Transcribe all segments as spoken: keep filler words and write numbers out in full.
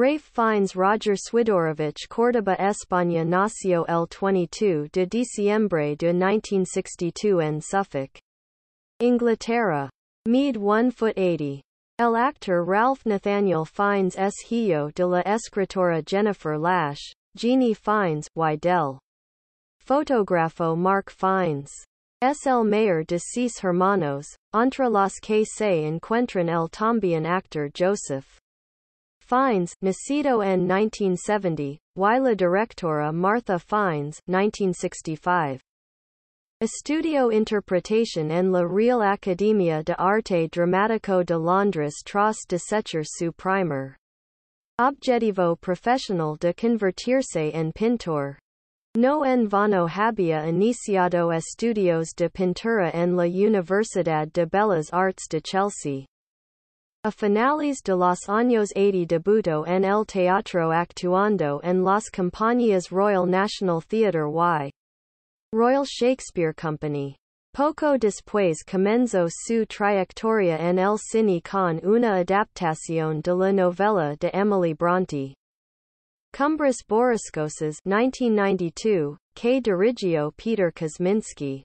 Ralph Fiennes Roger Swidorovich Córdoba España nació el veintidós de diciembre de nineteen sixty-two en Suffolk, Inglaterra. Mead one foot eighty. El actor Ralph Nathaniel Fiennes es hijo de la escritora Jennifer Lash, Jini Fiennes, y del fotógrafo Mark Fiennes. Es el mayor de seis hermanos, entre los que se encuentran el también actor Joseph Fiennes, nacido en nineteen seventy, y la directora Martha Fiennes, nineteen sixty-five. Estudió interpretación en la Real Academia de Arte Dramático de Londres tras desechar su primer objetivo profesional de convertirse en pintor. No en vano había iniciado estudios de pintura en la Universidad de Bellas Artes de Chelsea. A finales de los años ochenta debutó en el teatro actuando en las compañías Royal National Theatre y Royal Shakespeare Company. Poco después comenzó su trayectoria en el cine con una adaptación de la novela de Emily Brontë, Cumbres Borrascosas, nineteen ninety-two, que dirigió Peter Kosminski.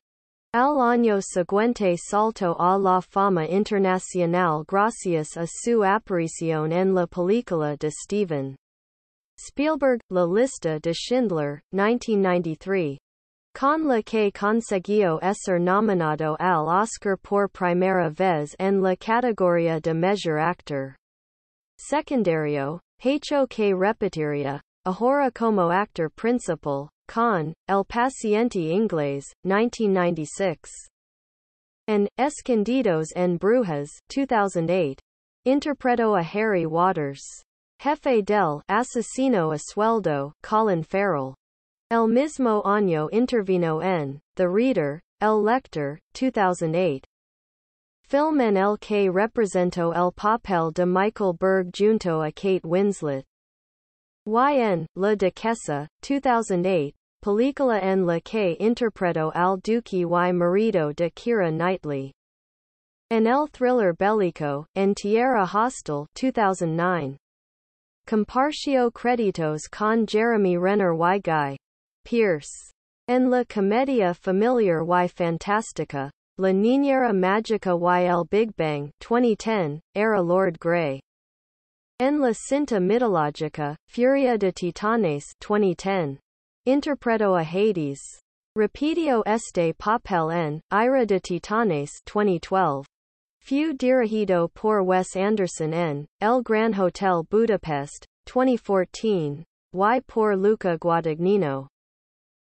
Al año siguiente saltó a la fama internacional gracias a su aparición en la película de Steven Spielberg, La Lista de Schindler, nineteen ninety-three. Con la que consiguió ser nominado al Oscar por primera vez en la categoría de Mejor Actor Secundario, hecho que repetiría, ahora como actor principal, con El Paciente Inglés, nineteen ninety-six, and Escondidos en Brujas, two thousand eight. Interpretó a Harry Waters, jefe del asesino a sueldo, Colin Farrell. El mismo año intervino en The Reader, El Lector, two thousand eight. Film en el que representó el papel de Michael Berg junto a Kate Winslet. Y en La Duquesa, two thousand eight, película en la que interpretó al duque y marido de Keira Knightley. En el thriller bélico, En Tierra Hostil, two thousand nine. Compartió créditos con Jeremy Renner y Guy Pierce. En la comedia familiar y fantástica, La Niñera Mágica y el Big Bang, twenty ten, era Lord Grey. En la cinta mitológica, Furia de Titanes, twenty ten. Interpretó a Hades. Repitió este papel en Ira de Titanes, twenty twelve. Fue dirigido por Wes Anderson en El Gran Hotel Budapest, twenty fourteen, y por Luca Guadagnino.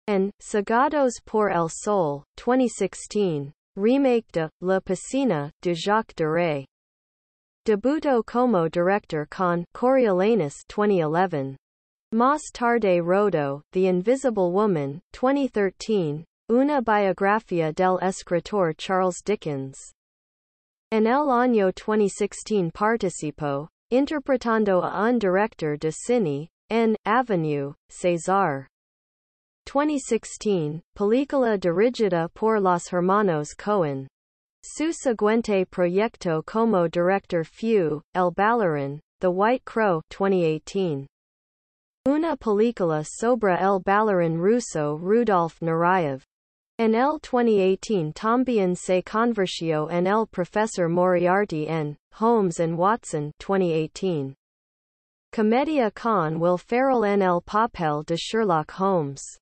En Cegados por el Sol, twenty sixteen, remake de La Piscina, de Jacques Deray. Debutó como director con Coriolanus, twenty eleven. Más tarde rodó The Invisible Woman, twenty thirteen, una biografía del escritor Charles Dickens. En el año twenty sixteen participó, interpretando a un director de cine, en Avenue César, twenty sixteen, película dirigida por los hermanos Cohen. Su siguiente proyecto como director fue El Bailarín, The White Crow, twenty eighteen. Una película sobre el bailarín ruso Rudolf Nureyev. En el twenty eighteen también se convirtió en el profesor Moriarty en Holmes and Watson, twenty eighteen. Comedia con Will Ferrell en el papel de Sherlock Holmes.